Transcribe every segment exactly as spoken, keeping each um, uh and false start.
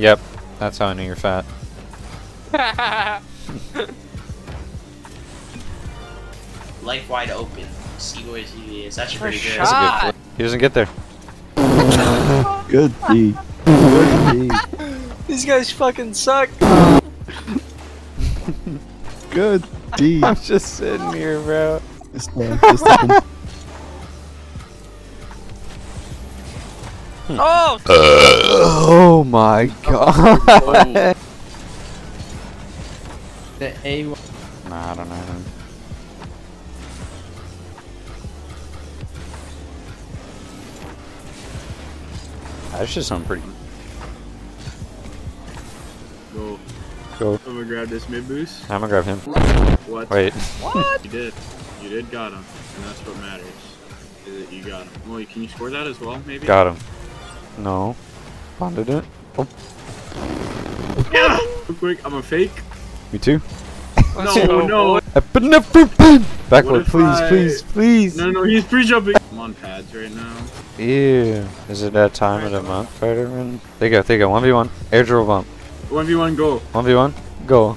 Yep, that's how I knew you're fat. Life wide open. See where he is. That's pretty good. That's a good play. He doesn't get there. Good D. Good D. These guys fucking suck. Good D. I'm just sitting here, bro. Just, uh, just oh! Uh, oh my god! The A. Nah, I don't know him. That's just something pretty. Go. Go. I'm gonna grab this mid boost. I'm gonna grab him. What? Wait. What? You did. You did got him, and that's what matters. Is that you got him. Well, can you score that as well, maybe? Got him. No. Bonded it. Oh. Yeah. Real quick, I'm a fake. Me too. No, no. Backward, please, I... please, please. No, no, he's pre-jumping. I'm on pads right now. Yeah. Is it that time of the month, Spider-Man? There you go, there you go. one v one. Air drill bump. one v one, go. one v one, go.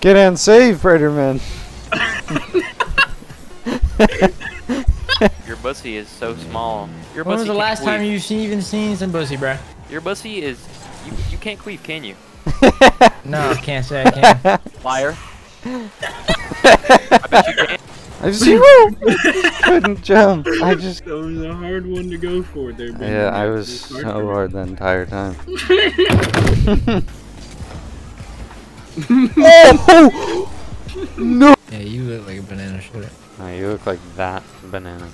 Get in, save, Spider-Man. Your bussy is so small. Your when was the last time you even seen some bussy, bruh? Your bussy is... You, you can't queef, can you? No, I can't say I can. Liar. I bet you can. I just couldn't jump. I just... That was a hard one to go for there, man. Yeah, I was, was hard so hard the entire time. Oh! No! Yeah, you look like a banana, shouldn't it? No, you look like that banana.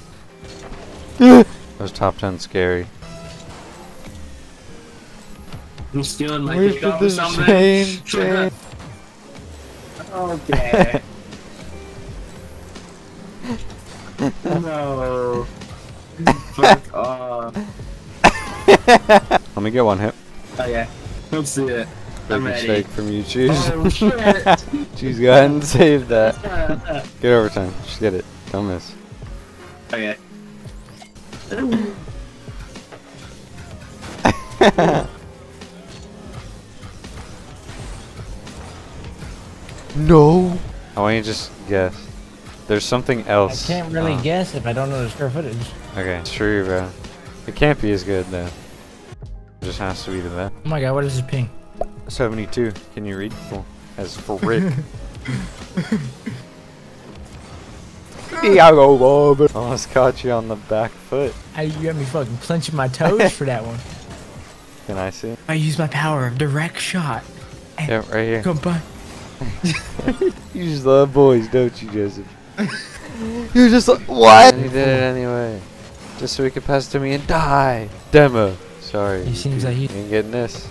That was top ten scary. I'm stealing my pick up or something. Chain, chain. Okay. No. Fuck off. Let me get one hit. Oh yeah. Let's see it. Big mistake from you, Cheese. Oh, shit. Cheese, go ahead and save that. Get overtime. Just get it. Don't miss. Okay. No. I want you to just guess. There's something else. I can't really uh, guess if I don't know the square footage. Okay, sure, bro. It can't be as good though. It just has to be the best. Oh my god, what is this ping? seventy-two. Can you read? Cool. As for Rick. Almost caught you on the back foot. I, you got me fucking clenching my toes for that one. Can I see? I use my power of direct shot. Yeah, right here. Goodbye. You just love boys, don't you, Joseph? You're just like, what? And he did it anyway. Just so he could pass to me and die. Demo. Sorry. He seems like he ain't getting this.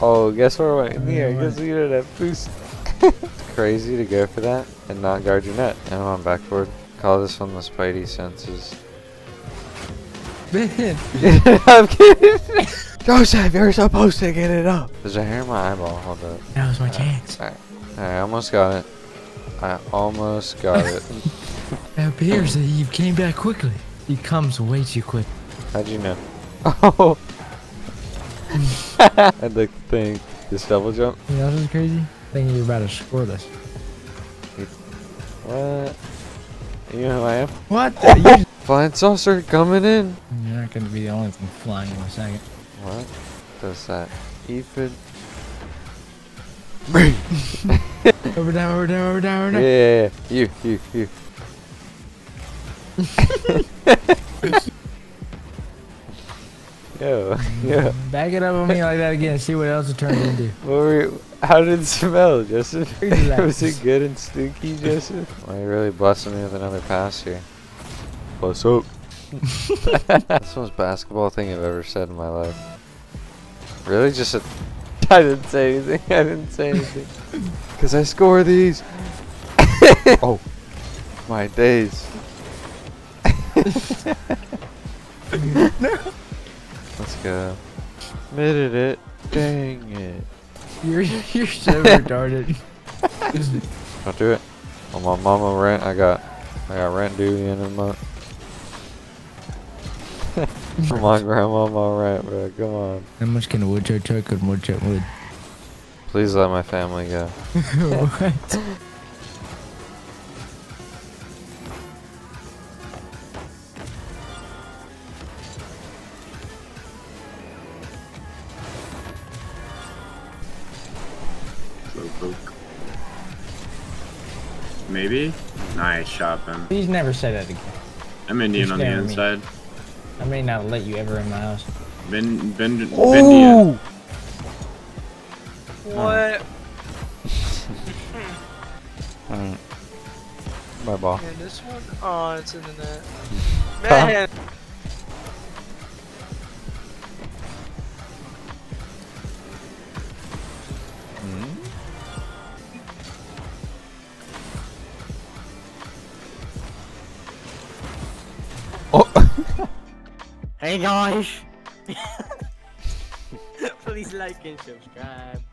Oh, guess where we're in here? Guess we did that boost. It's crazy to go for that and not guard your net. And I'm on backboard. Call this one the Spidey senses. Man, I'm kidding. Joseph, you're supposed to get it up. There's a hair in my eyeball. Hold up. That was my chance. All right, all right. I almost got it. I almost got it. It appears that you came back quickly. He comes way too quick. How'd you know? Oh. I'd like to think this double jump. You know, this is crazy. I think you're about to score this. What? You know who I am? What? The you flying saucer coming in. You're not going to be the only one flying in a second. What does that even mean? Over down, over down, over down, over down. Yeah, you, you, you. Yo, yo. Back it up on me like that again and see what else it turns into. What were you, how did it smell, Joseph? Was it good and stinky, Joseph? Well, you're really blessing me with another pass here. What's up? That's the most basketball thing I've ever said in my life. Really? Just a... I didn't say anything. I didn't say anything. Because I score these. Oh. My days. No. Let's go. Admitted it. Dang it. You're, you're so retarded. Don't do it. On my mama rent, I got I got rent due in a month. Come on, Grandma, I'm alright, bro. Come on. How much can a woodchuck chuck and woodchuck wood? Please let my family go. What? Maybe? Nice shot, man. Please never say that again. I'm Indian on the inside. Me. I may not let you ever in my house. Ben, Ben, oh! Bendian. What? Oh. Alright. My ball. And this one? Oh, it's in the net. Man! Huh? Hey guys! Please like and subscribe.